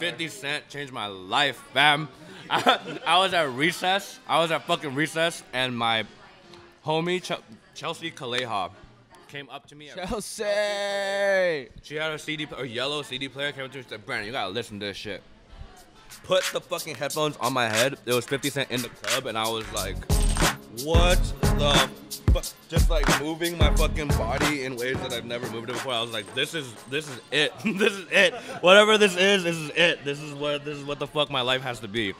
50 Cent changed my life, fam. I was at recess. I was at fucking recess, and my homie Chelsea Kaleha came up to me. Chelsea! She had a yellow CD player. Came up to me and said, "Brandon, you gotta listen to this shit." Put the fucking headphones on my head. It was 50 Cent in the club, and I was like, "What the?" Just like moving my fucking body in ways that I've never moved it before. I was like, this is it. This is it. Whatever this is it. This is what the fuck my life has to be.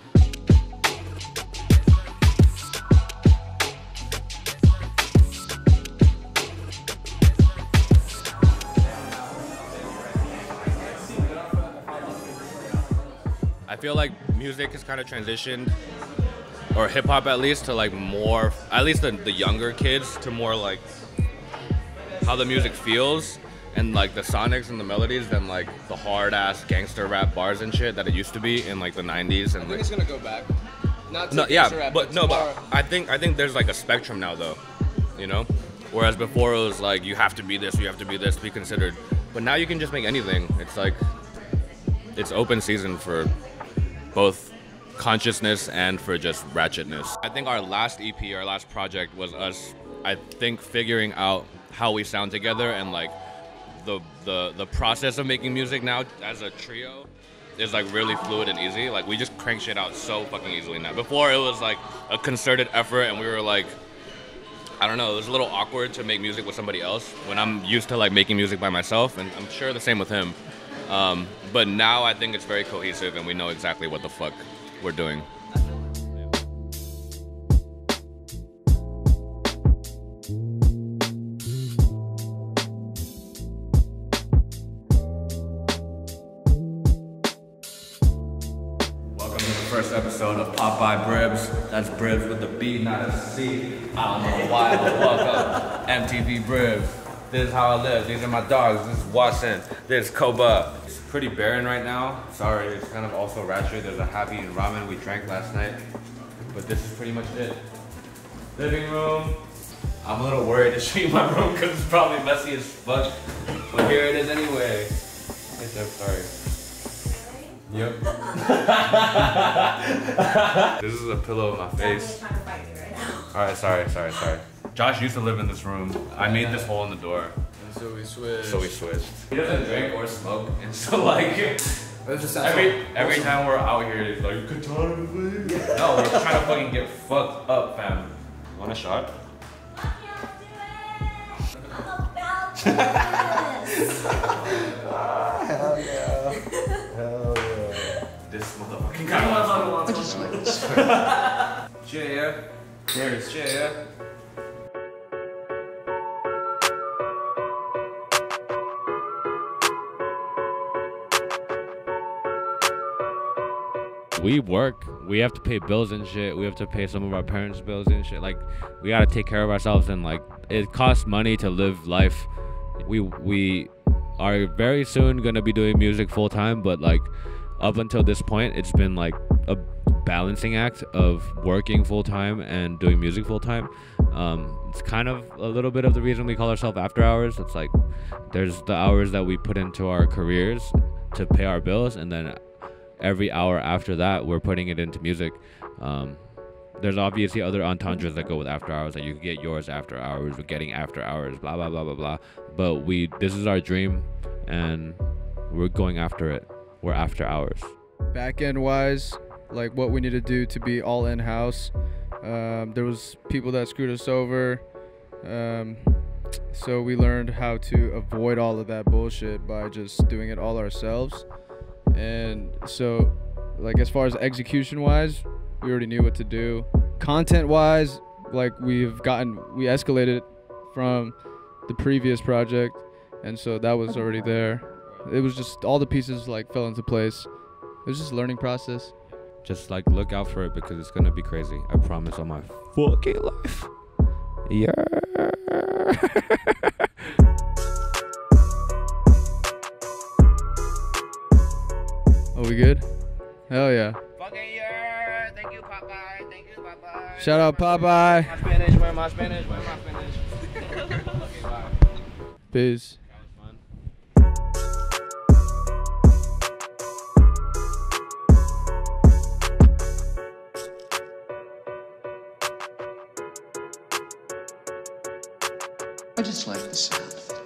I feel like music has kind of transitioned, or hip hop at least, to like more, at least the younger kids, to more like how the music feels and like the sonics and the melodies than like the hard ass gangster rap bars and shit that it used to be in like the 90s. And I think it's gonna go back. Not to gangster rap, but no, tomorrow. But I think there's like a spectrum now though, you know? Whereas before it was like you have to be this, you have to be this to be considered. But now you can just make anything. It's like, it's open season for both consciousness and for just ratchetness. I think our last EP, our last project was us, I think, figuring out how we sound together, and like the process of making music now as a trio is like really fluid and easy. Like we just crank shit out so fucking easily now. Before it was like a concerted effort and we were like, I don't know, it was a little awkward to make music with somebody else when I'm used to like making music by myself, and I'm sure the same with him. But now I think it's very cohesive and we know exactly what the fuck we're doing. Welcome to the first episode of Popeye Bribs. That's Bribs with a B, not a C. I don't know why, but welcome. MTV Bribs. This is how I live. These are my dogs. This is Watson. This is Koba. It's pretty barren right now. Sorry, it's kind of also ratchet. There's a happy and ramen we drank last night. But this is pretty much it. Living room. I'm a little worried to show you my room because it's probably messy as fuck. But here it is anyway. Yes, I'm sorry. Yep. This is a pillow on my face. I'm trying to fight you right now. Alright, sorry. Josh used to live in this room. I made this hole in the door. And so we switched. He doesn't drink or smoke, and so like just every time we're out here, it's like, "Katana, please." No, we're trying to fucking get fucked up, fam. Want a shot? I can't do it. I'm about to do this. Hell yeah! Hell yeah! This motherfucking guy. Cheer. Cheers. Cheer. We work, we have to pay bills and shit, we have to pay some of our parents' bills and shit, like, we gotta take care of ourselves, and like, it costs money to live life. We are very soon gonna be doing music full time, but like, up until this point, it's been like a balancing act of working full time and doing music full time. It's kind of a little bit of the reason we call ourselves After Hours. It's like, there's the hours that we put into our careers to pay our bills, and then every hour after that we're putting it into music. There's obviously other entendres that go with After Hours, like you can get yours after hours, we're getting after hours, blah blah blah blah blah, but this is our dream and we're going after it. We're After Hours. Back end wise, like what we need to do to be all in-house, there was people that screwed us over, so we learned how to avoid all of that bullshit by just doing it all ourselves. And so, like, as far as execution wise, we already knew what to do. Content wise, like, we escalated from the previous project, and so that was already there. It was just all the pieces like fell into place. It was just a learning process. Just like look out for it because it's gonna be crazy. I promise on my fucking life. Yeah. We good? Hell yeah. Fucking yeah. Thank you, Popeye. Thank you, Popeye. Shout out, Popeye. My Spanish, where my Spanish, where my Spanish. Okay, bye. Peace. That was fun. I just like the sound.